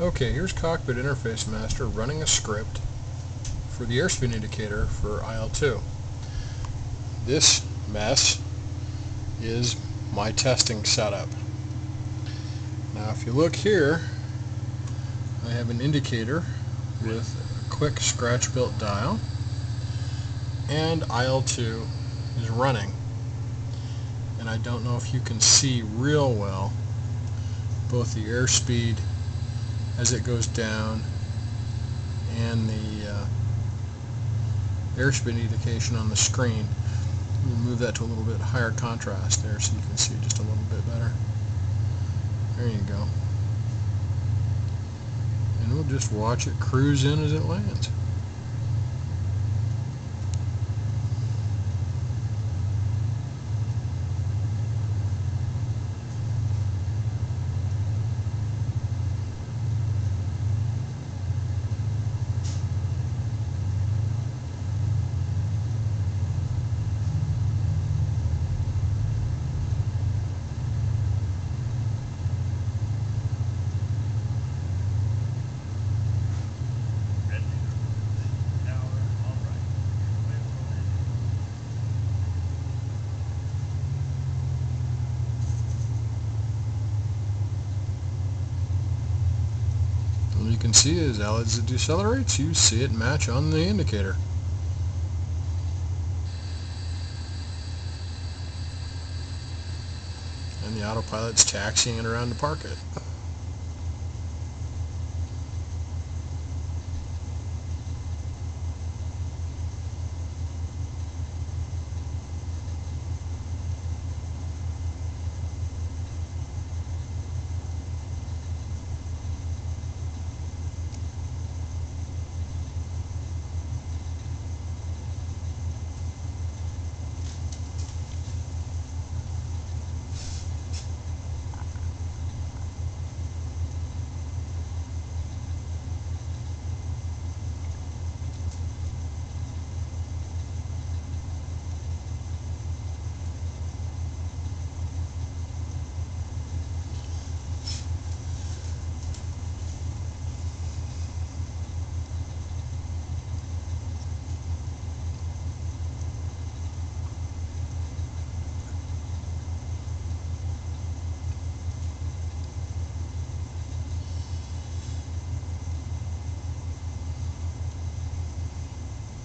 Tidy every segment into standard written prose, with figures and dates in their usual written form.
Okay, here's Cockpit Interface Master running a script for the airspeed indicator for IL-2. This mess is my testing setup. Now if you look here, I have an indicator with a quick scratch-built dial, and IL-2 is running. And I don't know if you can see real well both the airspeed as it goes down and the airspeed indication on the screen. We'll move that to a little bit higher contrast there so you can see it just a little bit better. There you go. And we'll just watch it cruise in as it lands. You can see as it decelerates, you see it match on the indicator. And the autopilot's taxiing it around to park it.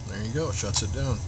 There you go, it shuts it down.